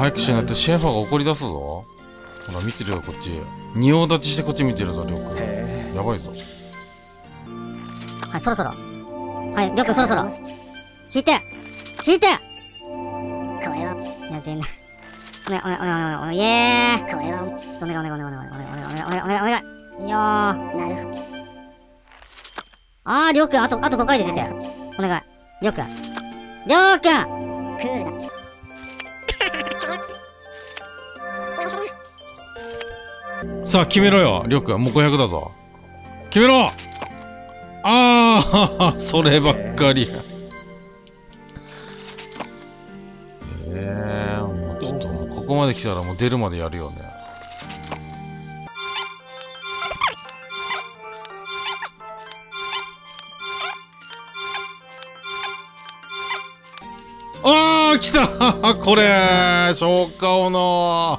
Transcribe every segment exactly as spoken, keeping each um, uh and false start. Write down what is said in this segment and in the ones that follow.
早くしないとシェファーが怒り出すぞ。ほら見てるよ、こっち仁王立ちしてこっち見てるぞ、りょうくん。やばいぞ。はい、そろそろ。はい、りょうくんそろそろ引いて引いて、これはやべえな。お願いお願いお願いお願い、イエーイ。これはちょっとお願いお願いお願いお願いお願いお願いお願いお願い。いいよー。なるほど。あー、りょうくんあとあとごかいで出て。お願いりょうくん、りょうくんクールだ。さあ決めろよ、りょうくん。もうごひゃくだぞ、決めろ。ああそればっかり。えー、もうちょっと、もうここまで来たらもう出るまでやるよね。ああ来たこれ消化王の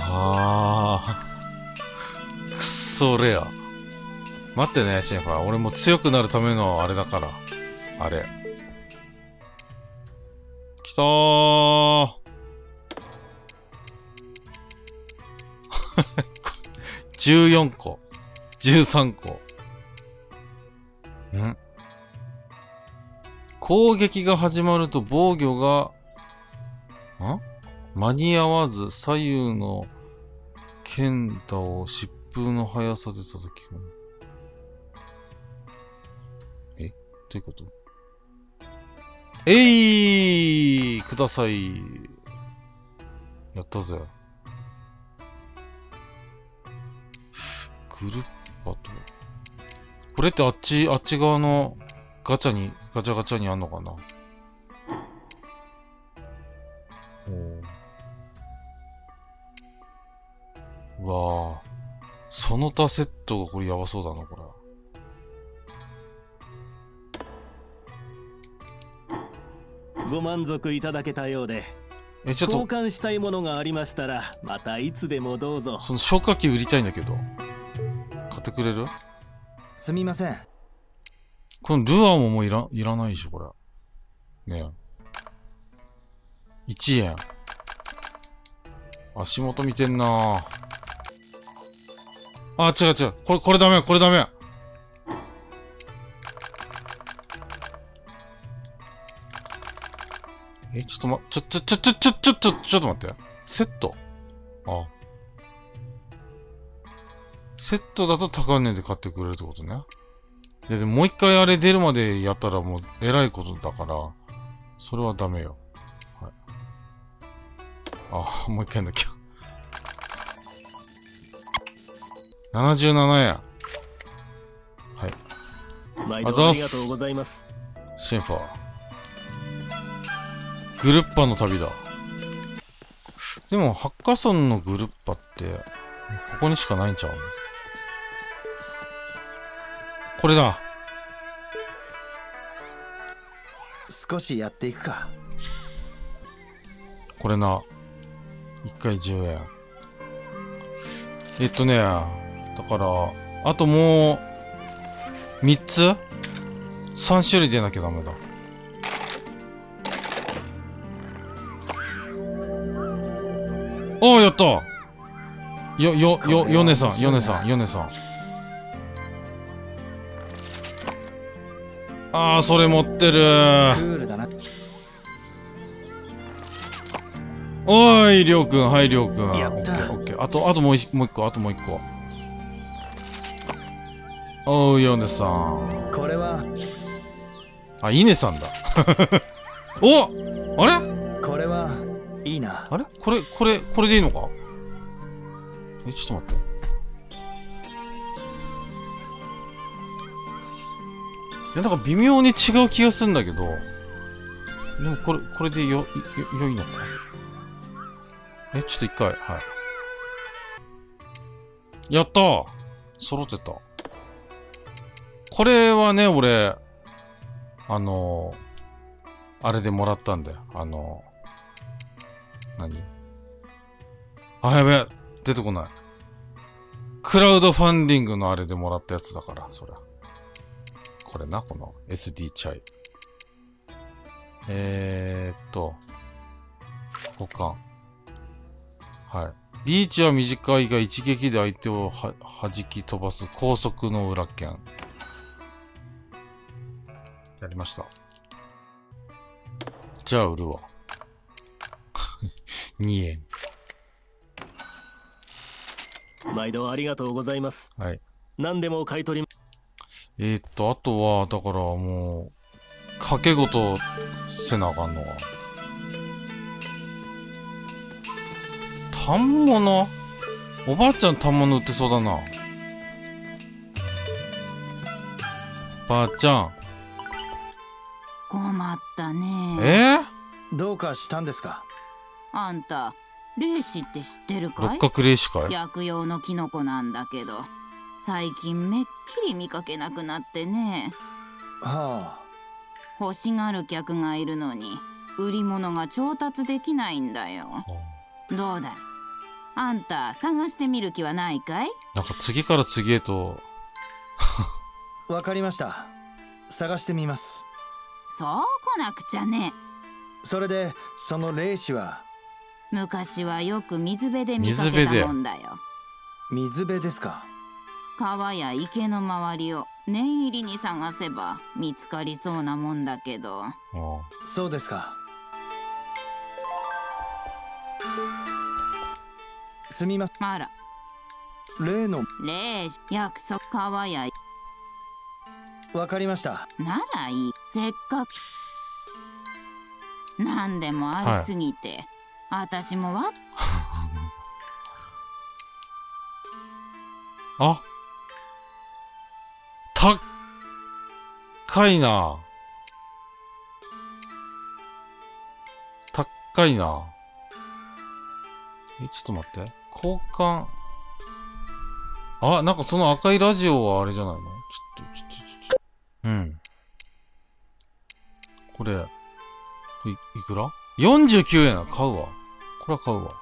あーくっそレア。待ってねシェファー、俺も強くなるためのあれだから。あれきたーじゅうよんこじゅうさんこん、攻撃が始まると防御がん間に合わず左右の剣打を疾風の速さで叩き込む。え、どういうこと？えいーください。やったぜ。グルッパと。これってあっち、あっち側のガチャに、ガチャガチャにあんのかな？おうわぁ。その他セットがこれやばそうだな、これ。ご満足いただけたようで、えちょっと交換したいものがありましたらまたいつでもどうぞ。その消火器売りたいんだけど、買ってくれる？すみません。このルアーももういら、いらないでしょこれねえ。いちえん。足元見てんなぁ。あ違う違う、これこれダメこれダメ。え、ちょっとま、ちょ、ちょ、ちょ、ちょ、ちょ、ちょ、ちょ、ちょっと待って。セット。ああ。セットだと高値で買ってくれるってことね。で、でももう一回あれ出るまでやったらもうえらいことだから、それはダメよ。はい。ああ、もう一回やんなきゃ。ななじゅうななえん。はい。あざっす。ありがとうございます。シェンファー。グルッパの旅だ。でもハッカソンのグルッパってここにしかないんちゃう？これだ。少しやっていくか。これな、いっかいじゅうえん。えっとね、だからあともうみっつ ?さん 種類出なきゃダメだ。おー、やった。よ、よ、よ、ヨネさん、ヨネさん、ヨネさん。あー、それ持ってるー。おーい、りょうくん、はい、りょうくん。オッケー、オッケー。あと、あともう一、もう一個、あともう一個。おー、ヨネさん。これは。あ、イネさんだ。お、あれ？これは。いいな。あれこれ、これ、これでいいのか。え、ちょっと待って。いや、なんか微妙に違う気がするんだけど。でも、これ、これでよ、よ、良いのか。え、ちょっと一回、はい。やった！揃ってた。これはね、俺、あのー、あれでもらったんだよ。あのー、何？あ、やべえ。出てこない。クラウドファンディングのあれでもらったやつだから、そりゃ。これな、この エスディー チャイ。えーっと、ここか。はい。リーチは短いが一撃で相手をは弾き飛ばす高速の裏剣。やりました。じゃあ売るわ。にえん。毎度ありがとうございます。はい。何でも買い取ります。えーっと、あとは、だからもう、賭け事せなあかんのが。反物？おばあちゃん反物売ってそうだな。ばあちゃん。困ったね。え？どうかしたんですか？あんた、霊視って知ってるかい？六角霊視かい？薬用のキノコなんだけど、最近めっきり見かけなくなってね。はあ。欲しがる客がいるのに、売り物が調達できないんだよ。はあ、どうだい？あんた、探してみる気はないかい？なんか次から次へと。わかりました。探してみます。そう来なくちゃね。それでその霊視は昔はよく水辺で見かけたもんだよ。水辺ですか。川や池の周りを念入りに探せば見つかりそうなもんだけど。ああ、そうですか。すみません。あら、例の霊視、約束、川や。わかりました。ならいい。せっかく何でもありすぎて、はい、私もわっあ、たっかいな、たっかいな。え、ちょっと待って、交換。あ、なんかその赤いラジオはあれじゃないの。ちょっとちょっとちょっとうんこれい, いくら ?よんじゅうきゅうえんな。買うわ。これは買うわ。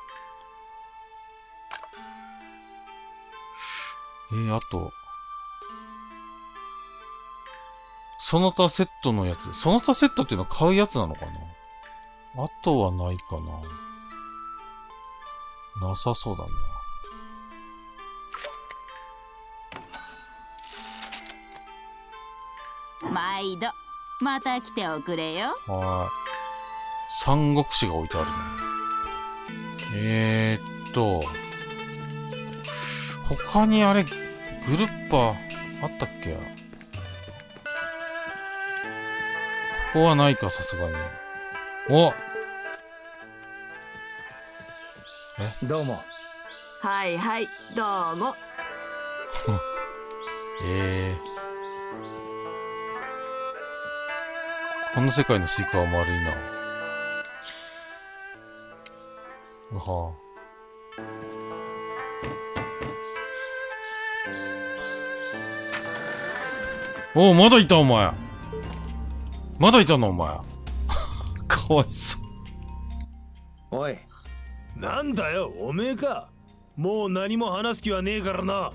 えー、あと。その他セットのやつ。その他セットっていうのは買うやつなのかな？あとはないかな。なさそうだね。毎度、また来ておくれよ。はい。三国志が置いてあるね。えーっと、他にあれ、グルッパあったっけ？ここはないか、さすがに。お！え？どうも。はいはい、どうも。えー。この世界のスイカは丸いな。うはおう、まだいたお前。まだいたのお前。かわいそう。おい、なんだよおめえか。もう何も話す気はねえからな。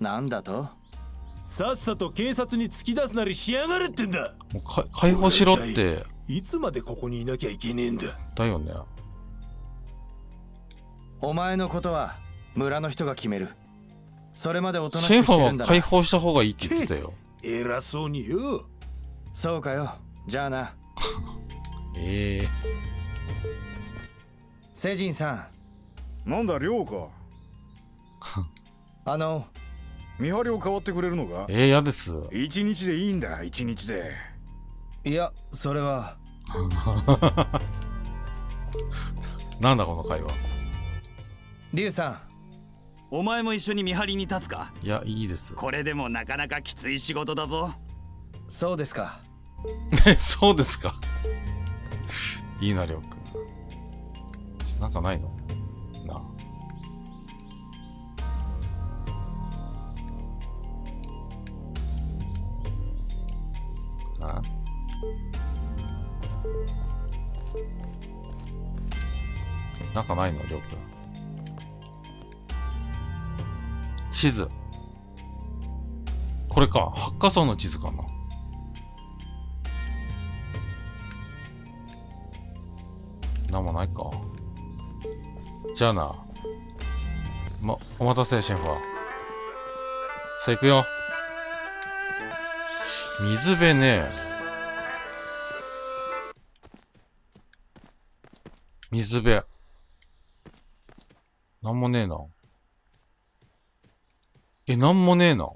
なんだと？さっさと警察に突き出すなりしやがるってんだ。もうか解放しろって。いつまでここにいなきゃいけねえんだ。だよね。お前のことは村の人が決める。それまで大人しくしてるんだ。シェファーは解放した方がいいって言ってたよ。偉そうに言う。そうかよ。じゃあな。ええ。聖人さん。なんだ亮か。あの見張りを代わってくれるのか。ええ、嫌です。一日でいいんだ、一日で。いや、それは。なんだこの会話。龍さん、お前も一緒に見張りに立つか。いや、いいです。これでもなかなかきつい仕事だぞ。そうですか。そうですか。いいな亮君。なんかないのなあ。ああ、なんかないの亮君。地図、これか。ハッカソンの地図かな。ないか。じゃあな。ま、お待たせ、シェファー。さあ、行くよ。水辺ね。水辺。なんもねえな。え、なんもねえな。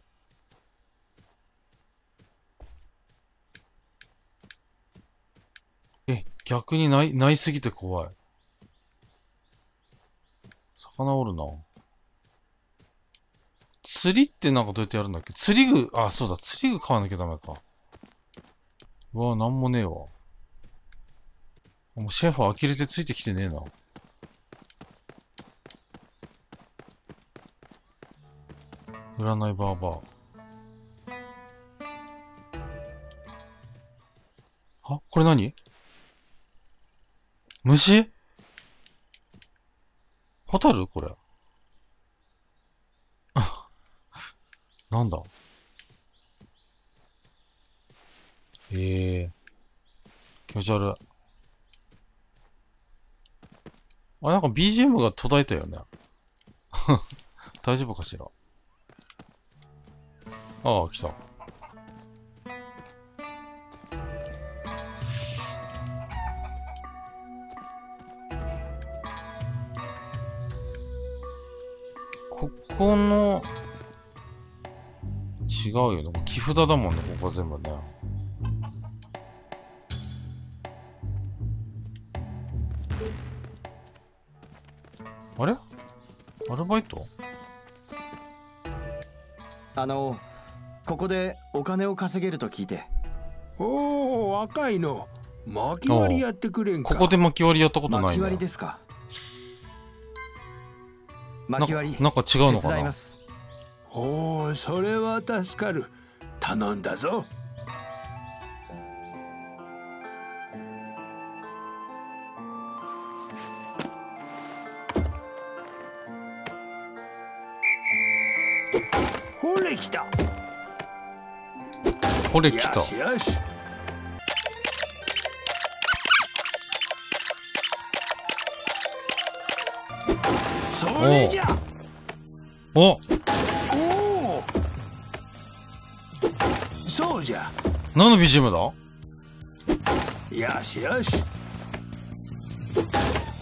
え、逆にない、ないすぎて怖い。魚おるな。釣りってなんかどうやってやるんだっけ？釣り具、あ、そうだ、釣り具買わなきゃダメか。うわ、なんもねえわ。もうシェフは呆れてついてきてねえな。占いバーバー。あ、これ何？虫？ホタル？これ。なんだ？ええー。気持ち悪い。あ、なんか ビージーエム が途絶えたよね。大丈夫かしら？ああ、来た。ここの、違うよね。木札だもんね、ここは全部ね。あれ？アルバイト？あの、ここでお金を稼げると聞いて。おお、若いの。薪割りやってくれんか。ここで薪割りやったことないね。薪割りですか。薪割り。なんか違うのかな。おお、それは助かる。頼んだぞ。ほれきた。これ来た。よしよし。それじゃ。お。おお。そうじゃ。何の ビージーエム だ？よしよし。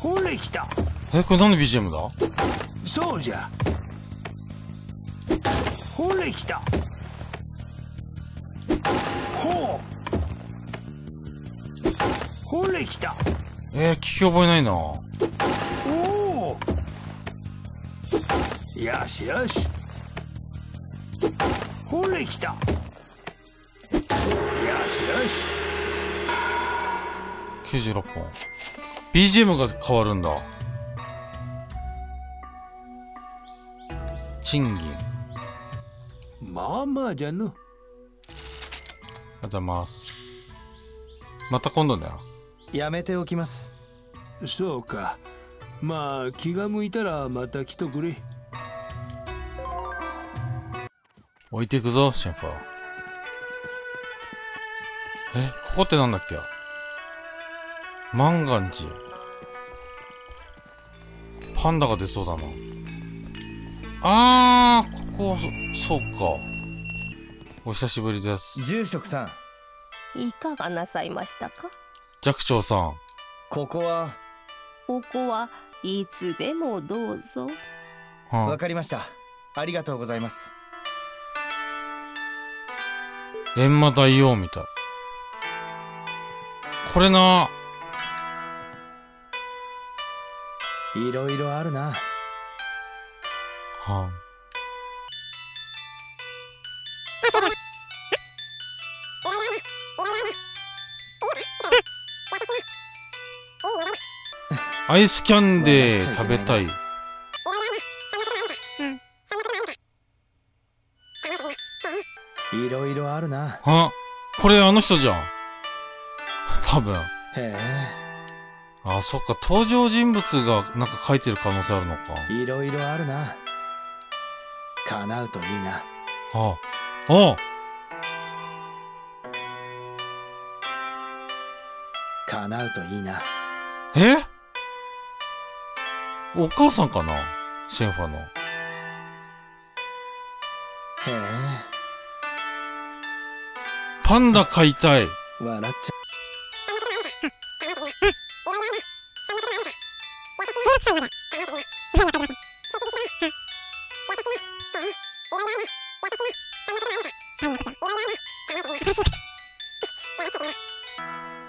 これ来た。え、これ何の ビージーエム だ？そうじゃ。これ来た。ほう。ほれきた。えー、聞き覚えないな。おお。よしよし。ほれきた。よしよし。きゅうじゅうろっぽん。ビージーエム が変わるんだ。賃金。まあまあじゃの。ありがとうございます。また今度だよ。やめておきます。そうか。まあ気が向いたらまた来てくれ。置いていくぞ、シェファー。え、ここってなんだっけ？万願寺。パンダが出そうだな。あー、ここ、そ、そうか。お久しぶりです。住職さん、いかがなさいましたか？寂聴さん、ここはここはいつでもどうぞ。わ、はあ、かりました。ありがとうございます。閻魔大王みたい。これな。いろいろあるな。はあ。アイスキャンデー食べたい。いろいろあるな。あ、これあの人じゃん。多分。へえ。あ、そっか。登場人物がなんか書いてる可能性あるのか。いろいろあるな。叶うといいな。ああ。ああ。叶うといいな。え？お母さんかな、シェンファーの。へえ。パンダ飼いたい。笑っちゃ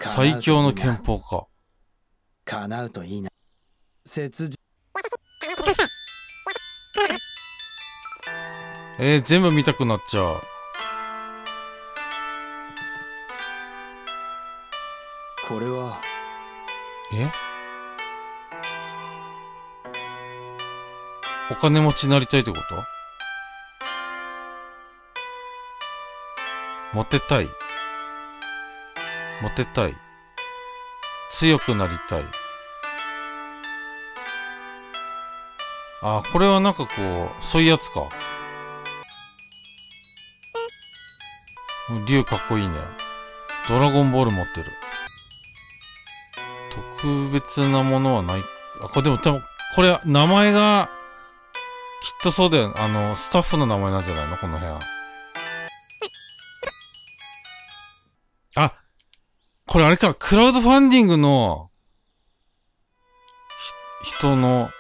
最強の憲法か。叶うといいな。切実。えー、全部見たくなっちゃう。これは。え？お金持ちになりたいってこと？モテたい。モテたい。強くなりたい。あ、これはなんかこう、そういうやつか。竜かっこいいね。ドラゴンボール持ってる。特別なものはない。あ、これでも多分、これ名前が、きっとそうだよ。あの、スタッフの名前なんじゃないのこの部屋。あ、これあれか、クラウドファンディングの、ひ、人の、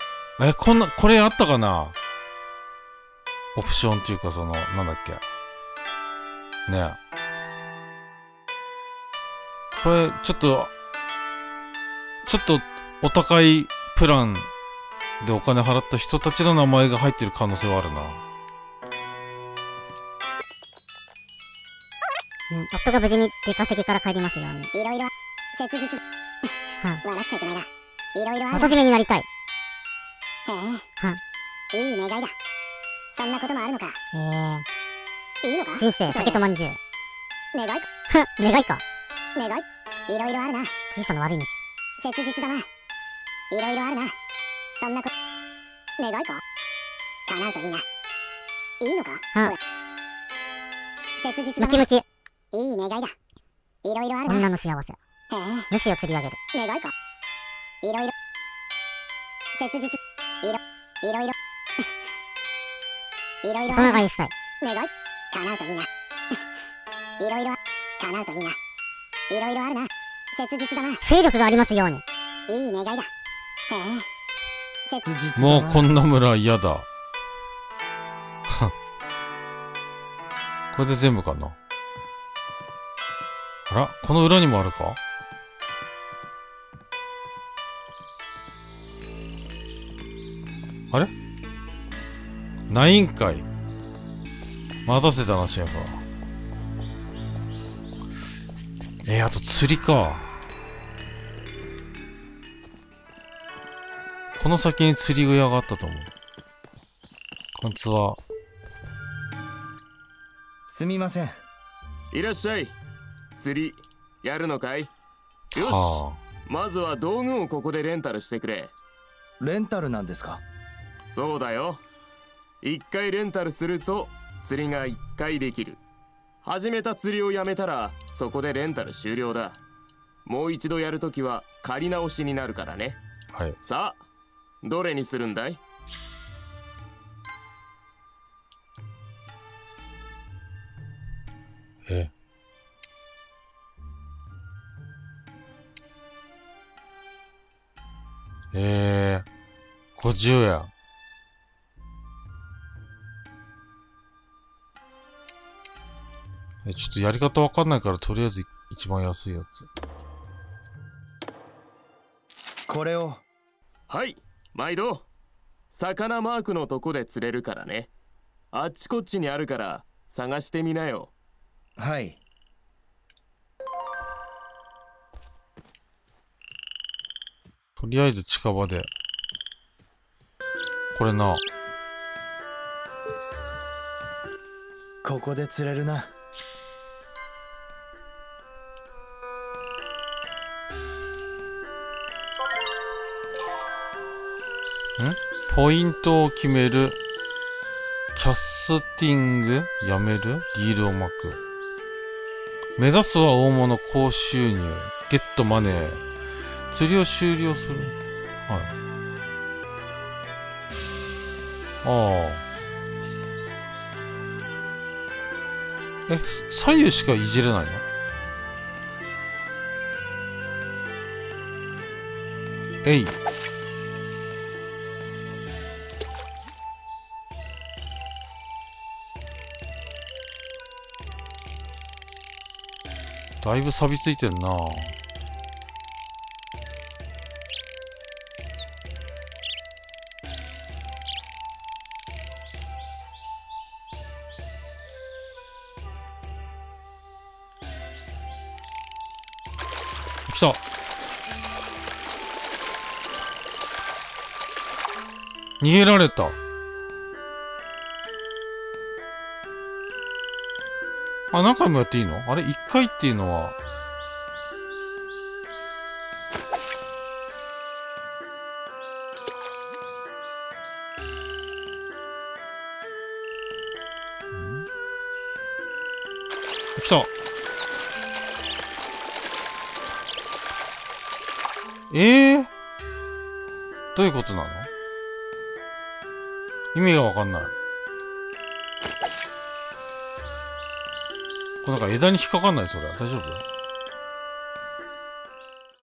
え、こんな、これあったかな？オプションっていうか、その、なんだっけ。ねえ。これ、ちょっと、ちょっと、お高いプランでお金払った人たちの名前が入ってる可能性はあるな。うん、夫が無事に出稼ぎから帰りますように。いろいろ、切実。はい。笑っちゃいけないな。いろいろある。おとじめになりたい。へえ、いい願いだ。そんなこともあるのか。ええ、いいのか。人生酒とまんじゅう。願いか。願いか。願い。いろいろあるな。小さな悪い虫。切実だな。いろいろあるな。そんなこと。願いか。叶うといいな。いいのか。うん。切実だな。ムキムキ。いい願いだ。いろいろあるな。女の幸せ。へえ。主を釣り上げる。願いか。いろいろ。切実。いろいろいろいろいろ仲良いしたい。願い叶うといいな。いろいろ叶うといいな。いろいろあるな。切実だな。勢力がありますように。いい願いだ。へえ、切実。もうこんな村嫌だ。これで全部かな。あら、この裏にもあるか。あれ？ないんかい。待たせたな、シェフ。えー、あと釣りか。この先に釣り具屋があったと思う。こんにちは。すみません。いらっしゃい。釣り、やるのかい？よし。はあ、まずは道具をここでレンタルしてくれ。レンタルなんですか？そうだよ。いっかいレンタルすると釣りがいっかいできる。始めた釣りをやめたらそこでレンタル終了だ。もう一度やるときは借り直しになるからね。はい。さあ、どれにするんだい？え？えー、ごじゅうえん。ちょっとやり方わかんないから、とりあえず一番安いやつ。これを。はい、毎度。魚マークのとこで釣れるからね。あっちこっちにあるから探してみなよ。はい。とりあえず近場で。これな。ここで釣れるな。ポイントを決める。キャスティングやめる。リールを巻く。目指すは大物。高収入。ゲットマネー。釣りを終了する。はい。ああ。え、左右しかいじれないの？えい。だいぶ錆びついてんな。来た。逃げられた。あ、何回もやっていいの？あれいっかいっていうのは。来た。えー、どういうことなの？意味がわかんない。なんか枝に引っかかんないそれ。大丈夫？